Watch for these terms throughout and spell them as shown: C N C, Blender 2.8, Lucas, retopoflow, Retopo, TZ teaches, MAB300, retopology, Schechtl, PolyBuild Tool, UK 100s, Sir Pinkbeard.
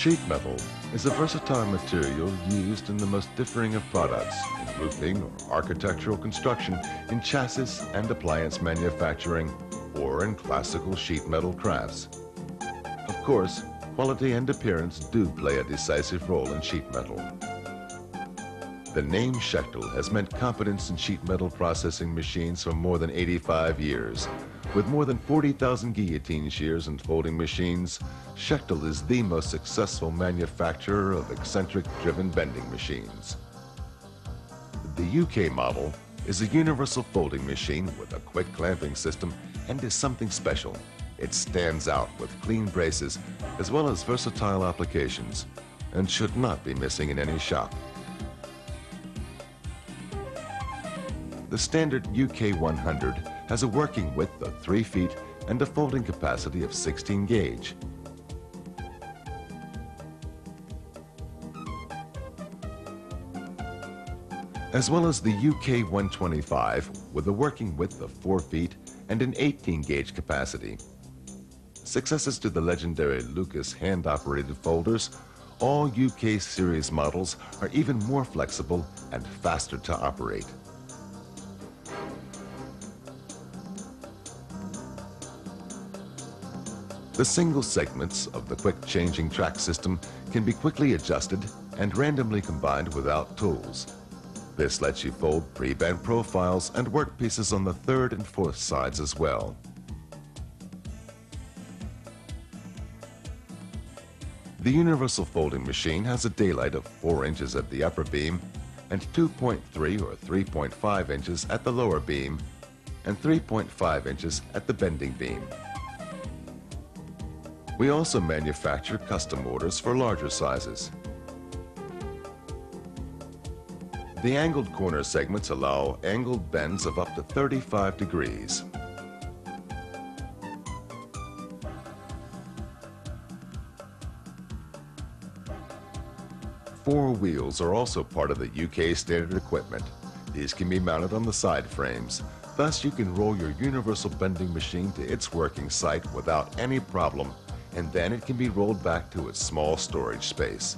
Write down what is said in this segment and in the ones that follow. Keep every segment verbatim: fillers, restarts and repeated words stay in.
Sheet metal is a versatile material used in the most differing of products, in roofing or architectural construction, in chassis and appliance manufacturing, or in classical sheet metal crafts. Of course, quality and appearance do play a decisive role in sheet metal. The name Schechtl has meant competence in sheet metal processing machines for more than eighty-five years. With more than forty thousand guillotine shears and folding machines, Schechtl is the most successful manufacturer of eccentric driven bending machines. The U K model is a universal folding machine with a quick clamping system and is something special. It stands out with clean braces as well as versatile applications and should not be missing in any shop. The standard U K one hundred has a working width of three feet and a folding capacity of sixteen gauge. As well as the U K one twenty-five with a working width of four feet and an eighteen gauge capacity. Successors to the legendary Lucas hand-operated folders, all U K series models are even more flexible and faster to operate. The single segments of the quick changing track system can be quickly adjusted and randomly combined without tools. This lets you fold pre-bent profiles and workpieces on the third and fourth sides as well. The universal folding machine has a daylight of four inches at the upper beam and two point three or three point five inches at the lower beam and three point five inches at the bending beam. We also manufacture custom orders for larger sizes. The angled corner segments allow angled bends of up to thirty-five degrees. Four wheels are also part of the U K standard equipment. These can be mounted on the side frames. Thus, you can roll your universal bending machine to its working site without any problem, and then it can be rolled back to its small storage space.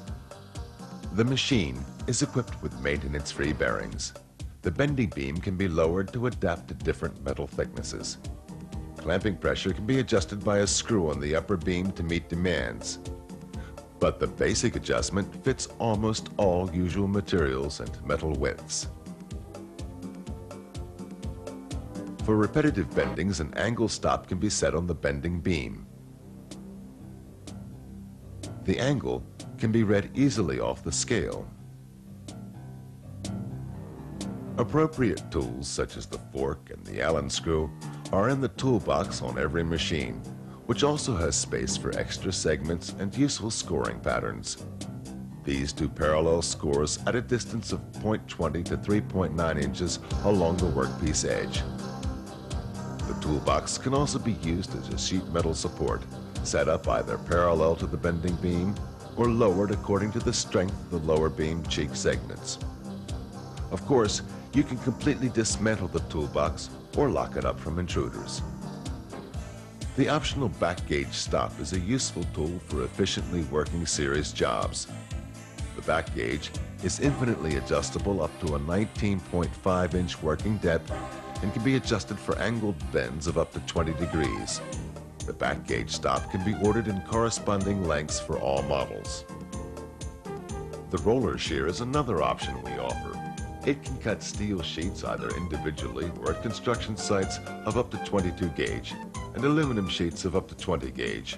The machine is equipped with maintenance-free bearings. The bending beam can be lowered to adapt to different metal thicknesses. Clamping pressure can be adjusted by a screw on the upper beam to meet demands. But the basic adjustment fits almost all usual materials and metal widths. For repetitive bendings, an angle stop can be set on the bending beam. The angle can be read easily off the scale. Appropriate tools such as the fork and the Allen screw are in the toolbox on every machine, which also has space for extra segments and useful scoring patterns. These do parallel scores at a distance of zero point two zero to three point nine inches along the workpiece edge. The toolbox can also be used as a sheet metal support, set up either parallel to the bending beam or lowered according to the strength of the lower beam cheek segments. Of course, you can completely dismantle the toolbox or lock it up from intruders. The optional back gauge stop is a useful tool for efficiently working serious jobs. The back gauge is infinitely adjustable up to a nineteen point five inch working depth and can be adjusted for angled bends of up to twenty degrees. The back gauge stop can be ordered in corresponding lengths for all models. The roller shear is another option we offer. It can cut steel sheets either individually or at construction sites of up to twenty-two gauge and aluminum sheets of up to twenty gauge.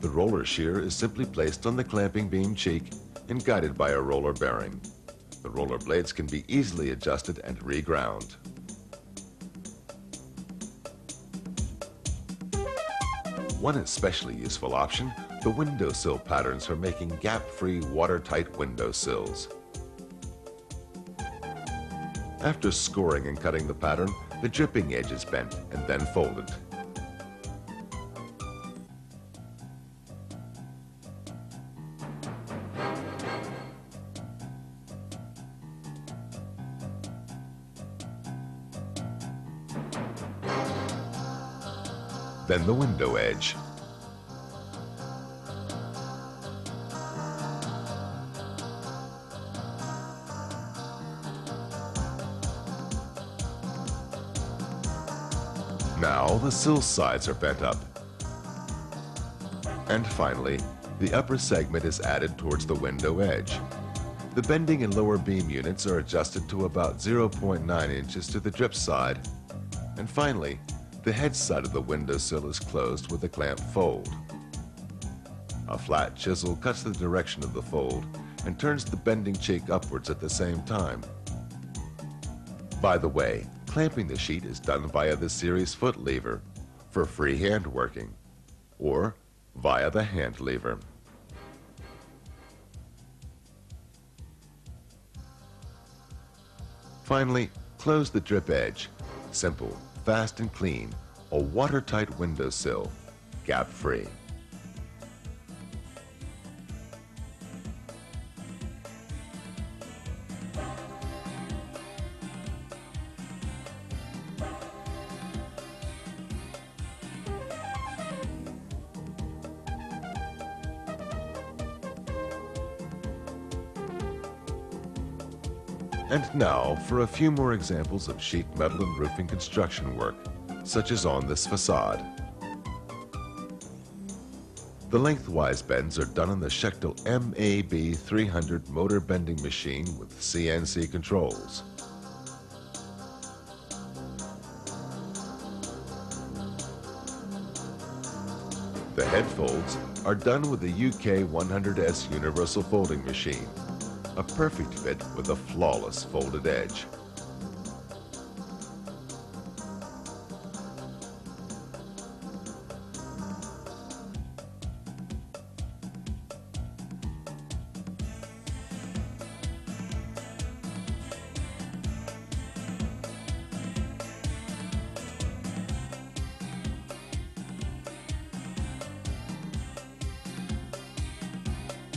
The roller shear is simply placed on the clamping beam cheek and guided by a roller bearing. The roller blades can be easily adjusted and reground. One especially useful option, the windowsill patterns for making gap-free, watertight windowsills. After scoring and cutting the pattern, the dripping edge is bent and then folded. Then the window edge. Now the sill sides are bent up. And finally, the upper segment is added towards the window edge. The bending and lower beam units are adjusted to about zero point nine inches to the drip side. And finally, the head side of the windowsill is closed with a clamp fold. A flat chisel cuts the direction of the fold and turns the bending cheek upwards at the same time. By the way, clamping the sheet is done via the series foot lever for freehand working, or via the hand lever. Finally, close the drip edge. Simple, fast and clean, a watertight windowsill, gap-free. And now for a few more examples of sheet metal and roofing construction work, such as on this facade. The lengthwise bends are done on the Schechtl M A B three hundred motor bending machine with C N C controls. The head folds are done with the U K one hundred S universal folding machine. A perfect fit with a flawless folded edge.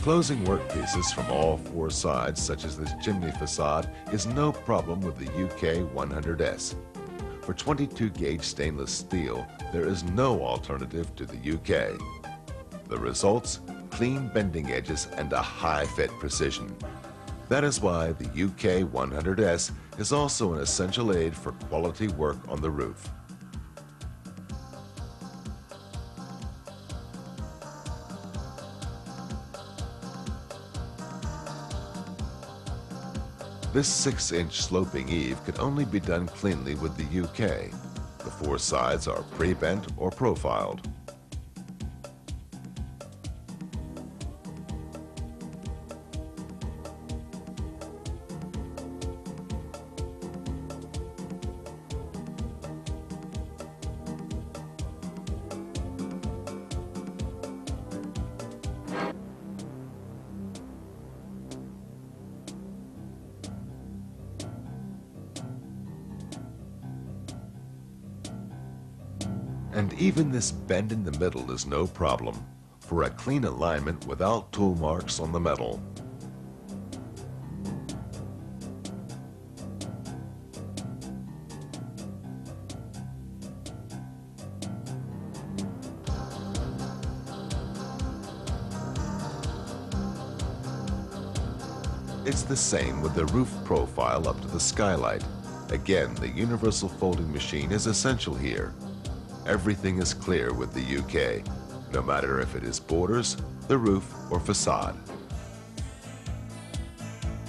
Closing workpieces from all four sides, such as this chimney facade, is no problem with the U K one hundred S. For twenty-two gauge stainless steel, there is no alternative to the U K. The results? Clean bending edges and a high fit precision. That is why the U K one hundred S is also an essential aid for quality work on the roof. This six inch sloping eave can only be done cleanly with the U K. The four sides are pre-bent or profiled. And even this bend in the middle is no problem for a clean alignment without tool marks on the metal. It's the same with the roof profile up to the skylight. Again, the universal folding machine is essential here. Everything is clear with the U K, no matter if it is borders, the roof, or facade.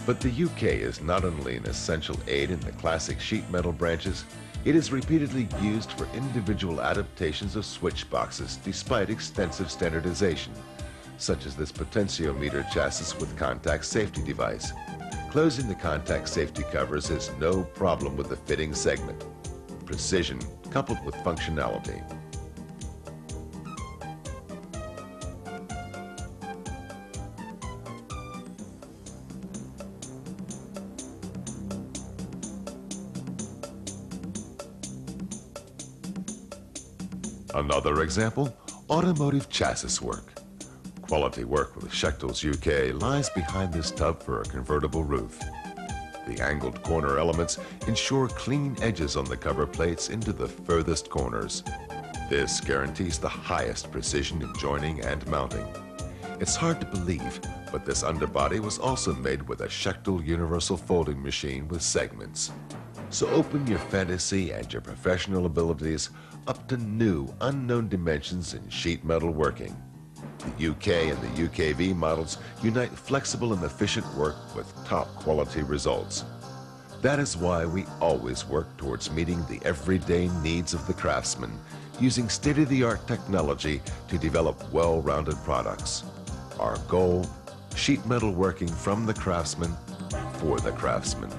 But the U K is not only an essential aid in the classic sheet metal branches, it is repeatedly used for individual adaptations of switch boxes despite extensive standardization, such as this potentiometer chassis with contact safety device. Closing the contact safety covers is no problem with the fitting segment. Precision coupled with functionality. Another example, automotive chassis work. Quality work with Schechtl's U K lies behind this tub for a convertible roof. The angled corner elements ensure clean edges on the cover plates into the furthest corners. This guarantees the highest precision in joining and mounting. It's hard to believe, but this underbody was also made with a Schechtl universal folding machine with segments. So open your fantasy and your professional abilities up to new, unknown dimensions in sheet metal working. The U K and the U K V models unite flexible and efficient work with top quality results. That is why we always work towards meeting the everyday needs of the craftsman, using state-of-the-art technology to develop well-rounded products. Our goal, sheet metal working from the craftsman for the craftsman.